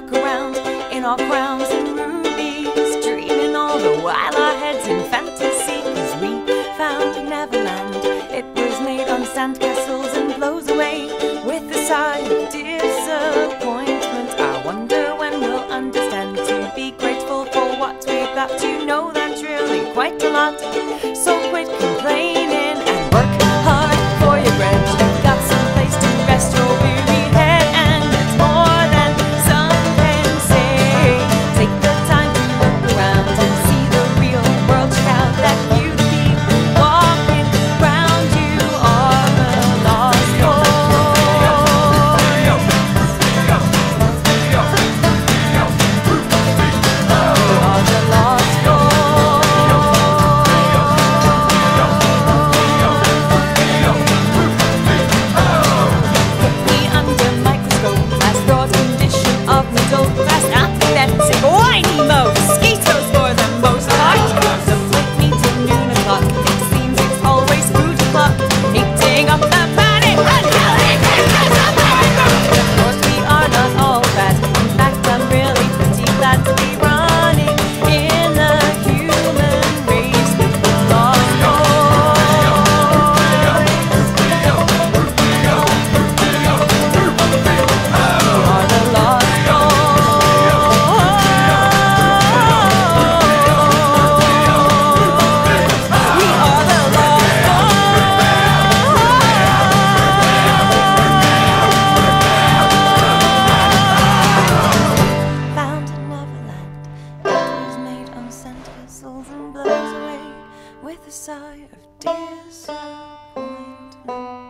walk around in our crowns and rubies, dreaming all the while our heads in fantasy. 'Cause we found Neverland, it was made on sandcastles and blows away with a sigh of disappointment. I wonder when we'll understand to be grateful for what we've got. To know that's really quite a lot, so quit complaining and work hard for your bread. You've got some place to rest your weary head, and it's more than some can say. Take the time to look around and see the real world crowd that you keep walking round. You are the lost boy. You are the lost boy. And blows away with a sigh of disappointment.